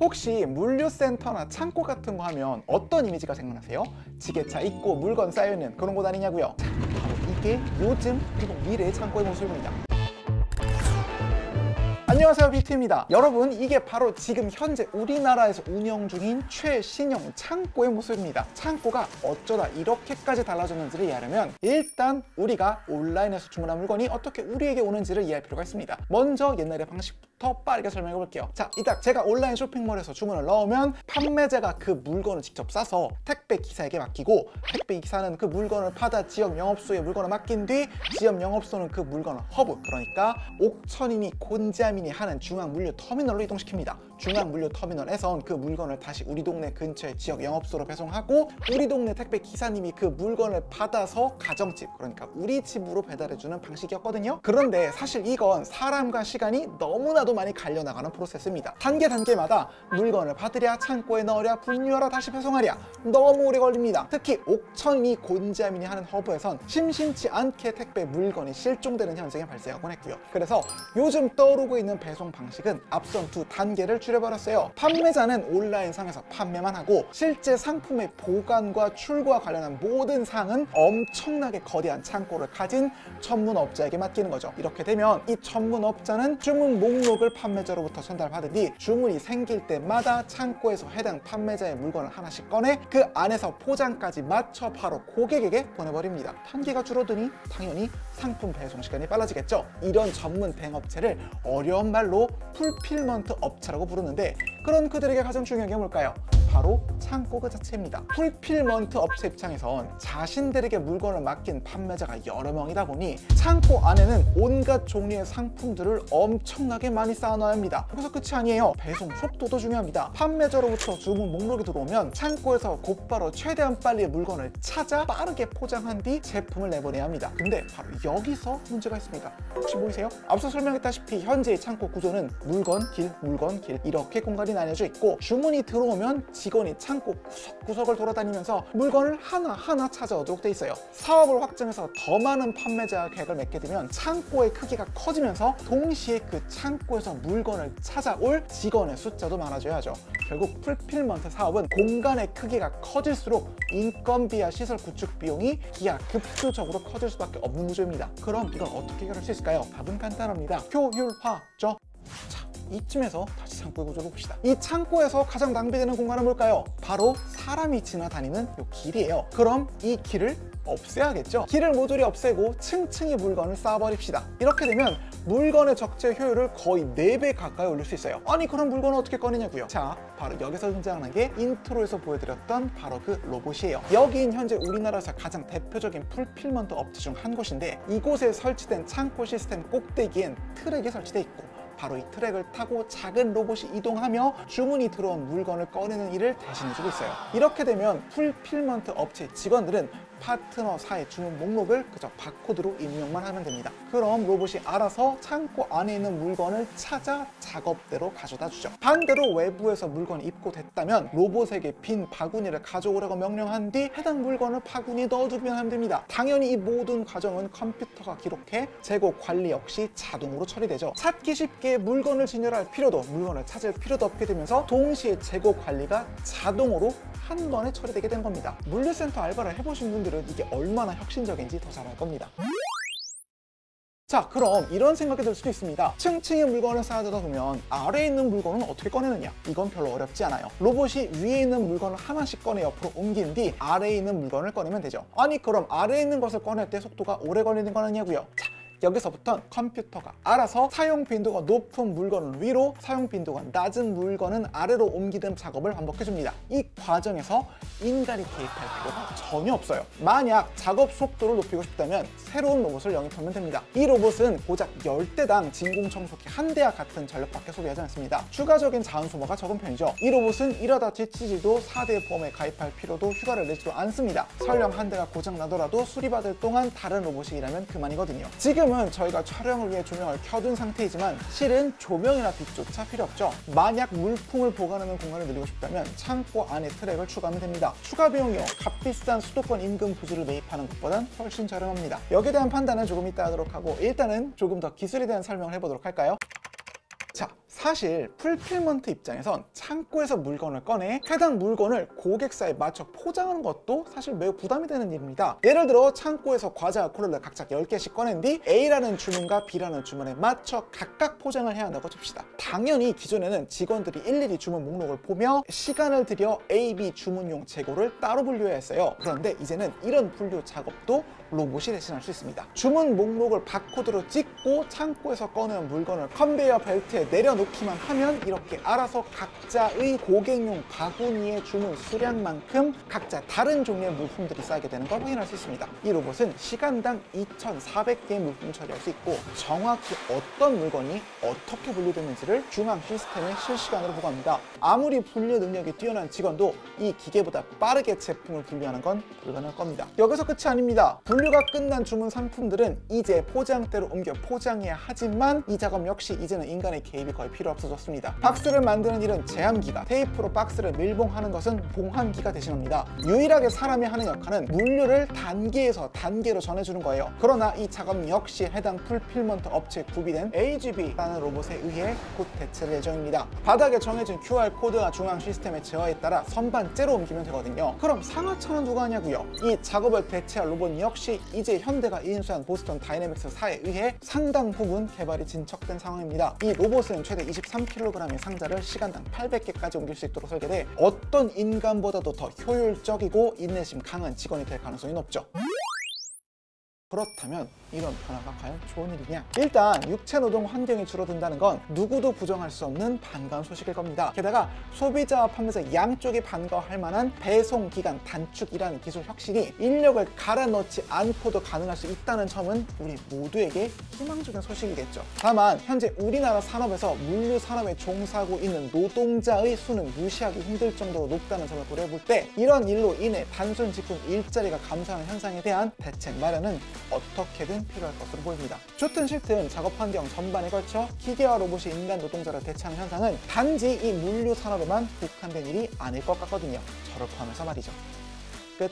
혹시 물류센터나 창고 같은 거 하면 어떤 이미지가 생각나세요? 지게차 있고 물건 쌓여있는 그런 곳 아니냐고요? 자, 바로 이게 요즘 그리고 미래의 창고의 모습입니다. 안녕하세요, 비트입니다. 여러분, 이게 바로 지금 현재 우리나라에서 운영 중인 최신형 창고의 모습입니다. 창고가 어쩌다 이렇게까지 달라졌는지를 이해하려면 일단 우리가 온라인에서 주문한 물건이 어떻게 우리에게 오는지를 이해할 필요가 있습니다. 먼저 옛날의 방식부터 빠르게 설명해 볼게요. 자, 일단 제가 온라인 쇼핑몰에서 주문을 넣으면 판매자가 그 물건을 직접 싸서 택배 기사에게 맡기고, 택배 기사는 그 물건을 받아 지역 영업소에 물건을 맡긴 뒤 지역 영업소는 그 물건을 허브, 그러니까 옥천이니 곤지암이 하는 중앙물류터미널로 이동시킵니다. 중앙물류터미널에선 그 물건을 다시 우리 동네 근처의 지역 영업소로 배송하고, 우리 동네 택배 기사님이 그 물건을 받아서 가정집, 그러니까 우리 집으로 배달해주는 방식이었거든요. 그런데 사실 이건 사람과 시간이 너무나도 많이 갈려나가는 프로세스입니다. 단계마다 물건을 받으랴, 창고에 넣으랴, 분류하라, 다시 배송하랴, 너무 오래 걸립니다. 특히 옥천이 곤지암이니 하는 허브에선 심심치 않게 택배 물건이 실종되는 현상이 발생하곤 했고요. 그래서 요즘 떠오르고 있는 배송 방식은 앞선 두 단계를 줄여버렸어요. 판매자는 온라인 상에서 판매만 하고, 실제 상품의 보관과 출고와 관련한 모든 상은 엄청나게 거대한 창고를 가진 전문업자에게 맡기는 거죠. 이렇게 되면 이 전문업자는 주문 목록을 판매자로부터 전달받은 뒤 주문이 생길 때마다 창고에서 해당 판매자의 물건을 하나씩 꺼내 그 안에서 포장까지 맞춰 바로 고객에게 보내버립니다. 단계가 줄어드니 당연히 상품 배송 시간이 빨라지겠죠. 이런 전문 대행업체를 어려운 말로 풀필먼트 업체라고 부르는데, 그런 그들에게 가장 중요한 게 뭘까요? 바로 창고 그 자체입니다. 풀필먼트 업체 입장에선 자신들에게 물건을 맡긴 판매자가 여러 명이다 보니 창고 안에는 온갖 종류의 상품들을 엄청나게 많이 쌓아놔야 합니다. 그래서 끝이 아니에요. 배송 속도도 중요합니다. 판매자로부터 주문 목록이 들어오면 창고에서 곧바로 최대한 빨리 물건을 찾아 빠르게 포장한 뒤 제품을 내보내야 합니다. 근데 바로 여기서 문제가 있습니다. 혹시 보이세요? 앞서 설명했다시피 현재의 창고 구조는 물건 길 이렇게 공간이 나뉘어져 있고, 주문이 들어오면 직원이 창고 구석구석을 돌아다니면서 물건을 하나하나 찾아오도록 돼 있어요. 사업을 확장해서 더 많은 판매자 계획을 맺게 되면 창고의 크기가 커지면서 동시에 그 창고에서 물건을 찾아올 직원의 숫자도 많아져야 하죠. 결국 풀필먼트 사업은 공간의 크기가 커질수록 인건비와 시설 구축 비용이 기하급수적으로 커질 수밖에 없는 구조입니다. 그럼 이걸 어떻게 해결할 수 있을까요? 답은 간단합니다. 효율화죠. 자, 이쯤에서 다시 창고의 구조를 봅시다. 이 창고에서 가장 낭비되는 공간은 뭘까요? 바로 사람이 지나다니는 이 길이에요. 그럼 이 길을 없애야겠죠. 길을 모조리 없애고 층층이 물건을 쌓아버립시다. 이렇게 되면 물건의 적재 효율을 거의 4배 가까이 올릴 수 있어요. 아니, 그럼 물건을 어떻게 꺼내냐고요? 자, 바로 여기서 등장하는 게 인트로에서 보여드렸던 바로 그 로봇이에요. 여긴 현재 우리나라에서 가장 대표적인 풀필먼트 업체 중 한 곳인데, 이곳에 설치된 창고 시스템 꼭대기엔 트랙이 설치돼 있고, 바로 이 트랙을 타고 작은 로봇이 이동하며 주문이 들어온 물건을 꺼내는 일을 대신해주고 있어요. 이렇게 되면 풀필먼트 업체 직원들은 파트너사의 주문 목록을 그저 바코드로 입력만 하면 됩니다. 그럼 로봇이 알아서 창고 안에 있는 물건을 찾아 작업대로 가져다 주죠. 반대로 외부에서 물건이 입고됐다면 로봇에게 빈 바구니를 가져오라고 명령한 뒤 해당 물건을 바구니에 넣어두면 하면 됩니다. 당연히 이 모든 과정은 컴퓨터가 기록해 재고 관리 역시 자동으로 처리되죠. 찾기 쉽게 물건을 진열할 필요도, 물건을 찾을 필요도 없게 되면서 동시에 재고 관리가 자동으로 한 번에 처리되게 된 겁니다. 물류센터 알바를 해보신 분들은 이게 얼마나 혁신적인지 더 잘 알 겁니다. 자, 그럼 이런 생각이 들 수도 있습니다. 층층의 물건을 쌓아두다 보면 아래에 있는 물건은 어떻게 꺼내느냐? 이건 별로 어렵지 않아요. 로봇이 위에 있는 물건을 하나씩 꺼내 옆으로 옮긴 뒤 아래에 있는 물건을 꺼내면 되죠. 아니, 그럼 아래에 있는 것을 꺼낼 때 속도가 오래 걸리는 건 아니냐고요? 자, 여기서부터는 컴퓨터가 알아서 사용 빈도가 높은 물건을 위로, 사용 빈도가 낮은 물건은 아래로 옮기는 작업을 반복해줍니다. 이 과정에서 인간이 개입할 필요가 전혀 없어요. 만약 작업 속도를 높이고 싶다면 새로운 로봇을 영입하면 됩니다. 이 로봇은 고작 10대당 진공청소기 1대와 같은 전력밖에 소비하지 않습니다. 추가적인 자원 소모가 적은 편이죠. 이 로봇은 일하다 지치지도 4대 보험에 가입할 필요도, 휴가를 내지도 않습니다. 설령 1대가 고장나더라도 수리받을 동안 다른 로봇이 일하면 그만이거든요. 지금은 저희가 촬영을 위해 조명을 켜둔 상태이지만 실은 조명이나 빛조차 필요 없죠. 만약 물품을 보관하는 공간을 늘리고 싶다면 창고 안에 트랙을 추가하면 됩니다. 추가 비용이요, 값비싼 수도권 임금 부지를 매입하는 것보단 훨씬 저렴합니다. 여기에 대한 판단은 조금 이따 하도록 하고, 일단은 조금 더 기술에 대한 설명을 해보도록 할까요? 자, 사실 풀필먼트 입장에선 창고에서 물건을 꺼내 해당 물건을 고객사에 맞춰 포장하는 것도 사실 매우 부담이 되는 일입니다. 예를 들어 창고에서 과자와 콜라를 각각 10개씩 꺼낸 뒤 A라는 주문과 B라는 주문에 맞춰 각각 포장을 해야 한다고 칩시다. 당연히 기존에는 직원들이 일일이 주문 목록을 보며 시간을 들여 A, B 주문용 재고를 따로 분류해야 했어요. 그런데 이제는 이런 분류 작업도 로봇이 대신할 수 있습니다. 주문 목록을 바코드로 찍고 창고에서 꺼내온 물건을 컨베이어 벨트에 내려놓기만 하면 이렇게 알아서 각자의 고객용 바구니의 주문 수량만큼 각자 다른 종류의 물품들이 쌓이게 되는 걸 확인할 수 있습니다. 이 로봇은 시간당 2,400개의 물품 처리할 수 있고 정확히 어떤 물건이 어떻게 분류되는지를 중앙 시스템에 실시간으로 보고합니다. 아무리 분류 능력이 뛰어난 직원도 이 기계보다 빠르게 제품을 분류하는 건 불가능할 겁니다. 여기서 끝이 아닙니다. 분류가 끝난 주문 상품들은 이제 포장대로 옮겨 포장해야 하지만 이 작업 역시 이제는 인간의 개입이 거의 필요 없어졌습니다. 박스를 만드는 일은 제함기가, 테이프로 박스를 밀봉하는 것은 봉함기가 대신합니다. 유일하게 사람이 하는 역할은 물류를 단계에서 단계로 전해주는 거예요. 그러나 이 작업 역시 해당 풀필먼트 업체에 구비된 AGV라는 로봇에 의해 곧 대체될 예정입니다. 바닥에 정해진 QR코드나 중앙 시스템의 제어에 따라 선반째로 옮기면 되거든요. 그럼 상하차는 누가 하냐고요? 이 작업을 대체할 로봇 역시 이제 현대가 인수한 보스턴 다이내믹스사에 의해 상당 부분 개발이 진척된 상황입니다. 이 로봇은 최대 23kg의 상자를 시간당 800개까지 옮길 수 있도록 설계돼 어떤 인간보다도 더 효율적이고 인내심 강한 직원이 될 가능성이 높죠. 그렇다면 이런 변화가 과연 좋은 일이냐? 일단 육체노동 환경이 줄어든다는 건 누구도 부정할 수 없는 반가운 소식일 겁니다. 게다가 소비자와 판매자 양쪽이 반가워할 만한 배송기간 단축이라는 기술 혁신이 인력을 갈아 넣지 않고도 가능할 수 있다는 점은 우리 모두에게 희망적인 소식이겠죠. 다만 현재 우리나라 산업에서 물류 산업에 종사하고 있는 노동자의 수는 무시하기 힘들 정도로 높다는 점을 고려해볼 때 이런 일로 인해 단순 직군 일자리가 감소하는 현상에 대한 대책 마련은 어떻게든 필요할 것으로 보입니다. 좋든 싫든 작업 환경 전반에 걸쳐 기계와 로봇이 인간 노동자를 대체하는 현상은 단지 이 물류 산업에만 국한된 일이 아닐 것 같거든요. 저를 포함해서 말이죠. 끝.